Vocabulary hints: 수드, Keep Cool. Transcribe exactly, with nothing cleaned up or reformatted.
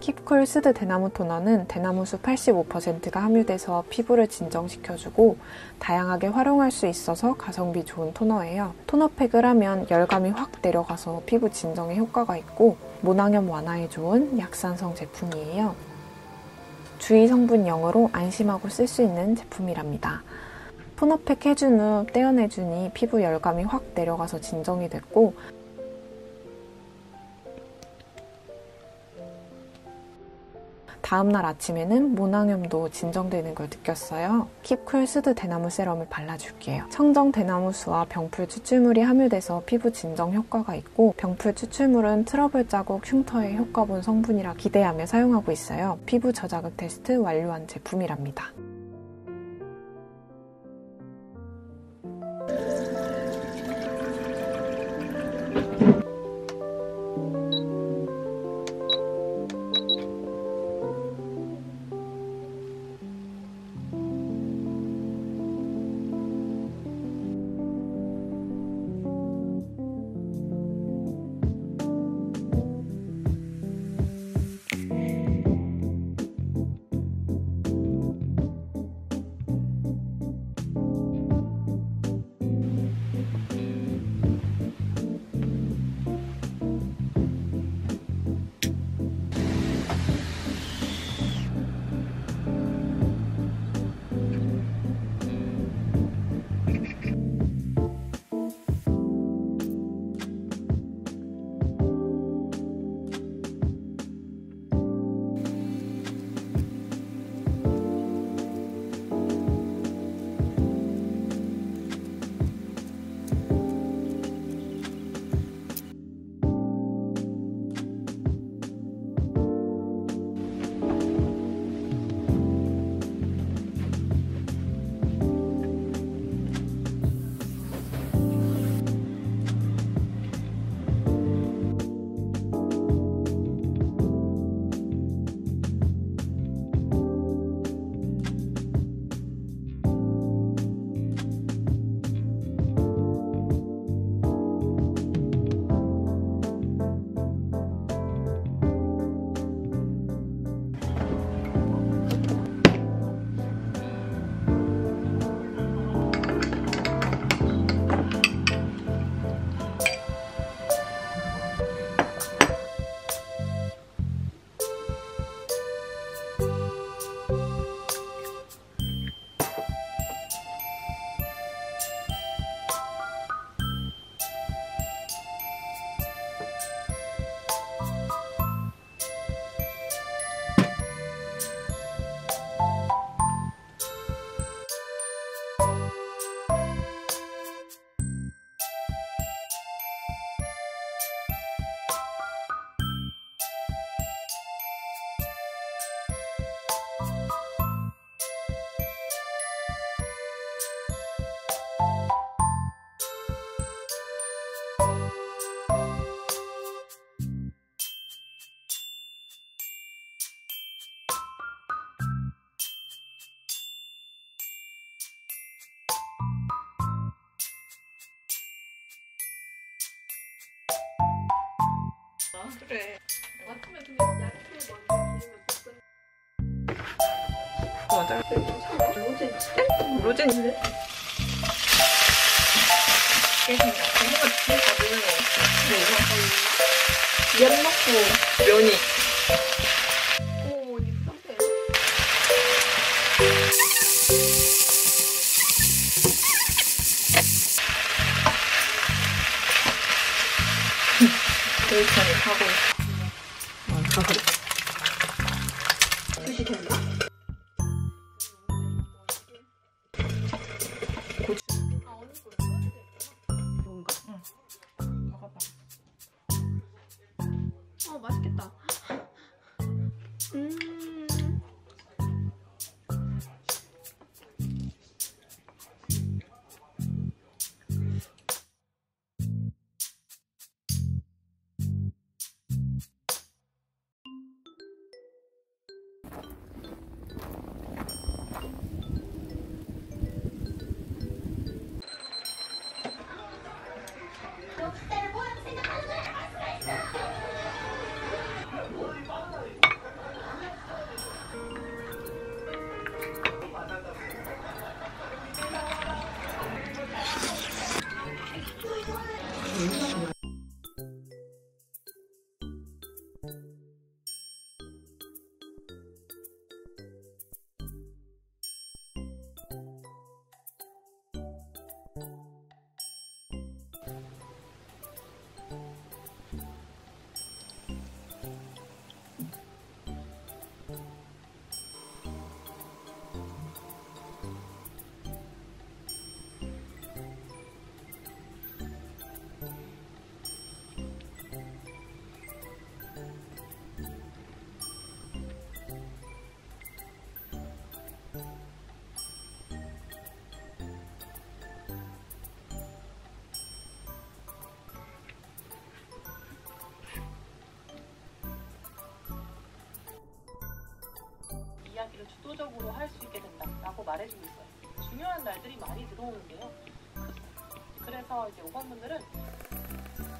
킵쿨 수드 대나무 토너는 대나무수 팔십오 퍼센트가 함유돼서 피부를 진정시켜주고 다양하게 활용할 수 있어서 가성비 좋은 토너예요. 토너팩을 하면 열감이 확 내려가서 피부 진정에 효과가 있고 모낭염 완화에 좋은 약산성 제품이에요. 주의 성분 영으로 안심하고 쓸 수 있는 제품이랍니다. 토너팩 해준 후 떼어내주니 피부 열감이 확 내려가서 진정이 됐고 다음날 아침에는 모낭염도 진정되는 걸 느꼈어요. 킵쿨 수드 대나무 세럼을 발라줄게요. 청정 대나무수와 병풀 추출물이 함유돼서 피부 진정 효과가 있고 병풀 추출물은 트러블 자국, 흉터에 효과 본 성분이라 기대하며 사용하고 있어요. 피부 저자극 테스트 완료한 제품이랍니다. 그래. 맡으면 그냥 약해 먼저. 맞아. 로젠. 로젠인데. 계속 뭔가 뒤에 가는 거 같아. 근데 이건 면 먹고 면이. 오, 이거 상태야. 일차를 타고 어, 수시 된다. 고추 뭔가? 응. 먹어봐. 어, 맛있겠다. 음. 이야기를 주도적으로 할 수 있게 된다라고 말해주고 있어요. 중요한 날들이 많이 들어오는데요. 그래서 이제 오번 분들은